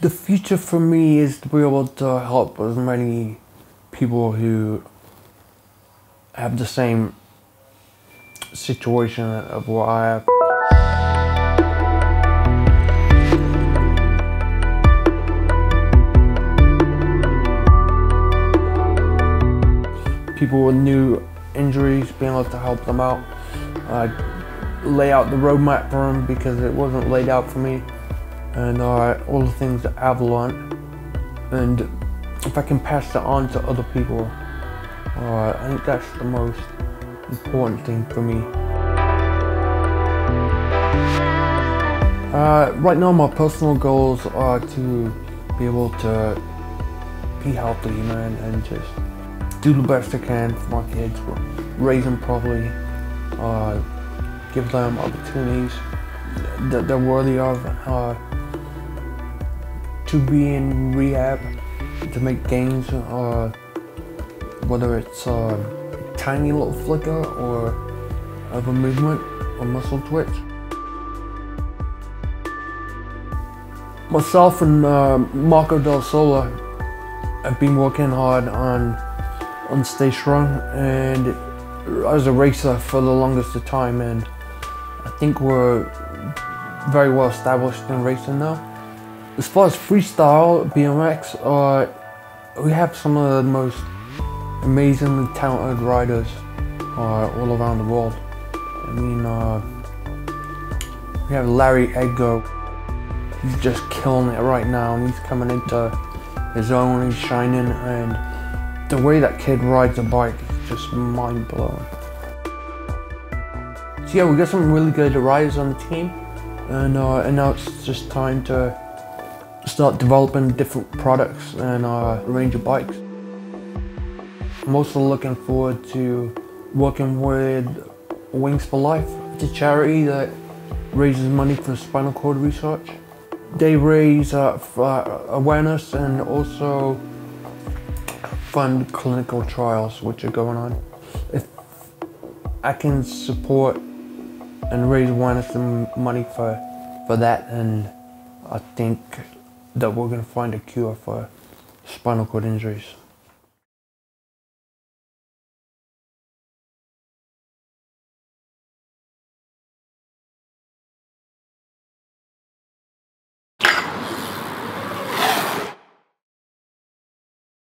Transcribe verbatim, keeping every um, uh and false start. The future for me is to be able to help as many people who have the same situation of what I have. People with new injuries, being able to help them out. I lay out the roadmap for them because it wasn't laid out for me. And uh, all the things that I've learned. And if I can pass that on to other people, uh, I think that's the most important thing for me. Uh, right now my personal goals are to be able to be healthy, man, and just do the best I can for my kids, raise them properly, uh, give them opportunities that they're worthy of, uh, to be in rehab, to make gains, uh, whether it's uh, a tiny little flicker or of a movement or muscle twitch. Myself and uh, Marco Del Sola have been working hard on on Stay Strong, and I was a racer for the longest of time, and I think we're very well established in racing now. As far as freestyle B M X, uh, we have some of the most amazingly talented riders uh, all around the world. I mean, uh, we have Larry Edgar. He's just killing it right now, and he's coming into his own, he's shining, and the way that kid rides a bike is just mind-blowing. So yeah, we got some really good riders on the team, and, uh, and now it's just time to start developing different products and uh, a range of bikes. I'm also looking forward to working with Wings for Life. It's a charity that raises money for spinal cord research. They raise uh, uh, awareness and also fund clinical trials which are going on. If I can support and raise awareness and money for, for that, and I think that we're going to find a cure for spinal cord injuries.